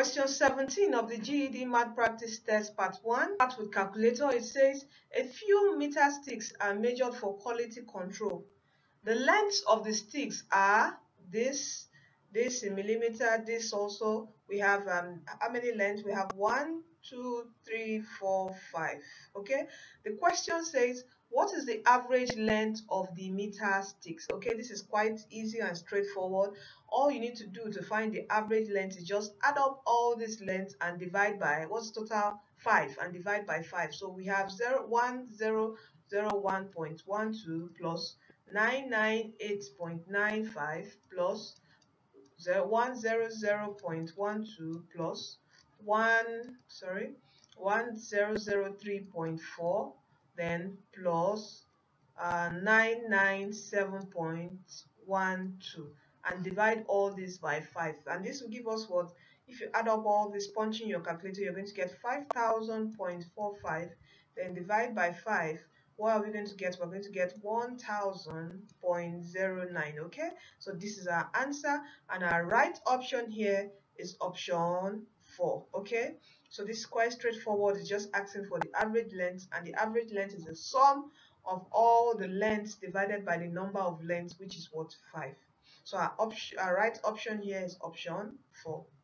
Question 17 of the GED Math Practice Test Part 1. Part with calculator. It says a few meter sticks are measured for quality control. The lengths of the sticks are this in millimeter, this also. We have how many lengths? We have 1, 2, 3, 4, 5. Okay. The question says, what is the average length of the meter sticks? Okay, this is quite easy and straightforward. All you need to do to find the average length is just add up all these lengths and divide by, what's total? 5, and divide by 5. So we have 1001.12 plus 998.95 plus 100.12 plus 1003.4. Then plus 997.12, and divide all this by 5, and this will give us what? If you add up all this, punching your calculator, you're going to get 5000.45. Then divide by 5. What are we going to get? We're going to get 1000.09. okay, so this is our answer, and our right option here is option 4. Okay, so this is quite straightforward. It's just asking for the average length, and the average length is the sum of all the lengths divided by the number of lengths, which is what? 5. So our right option here is option 4.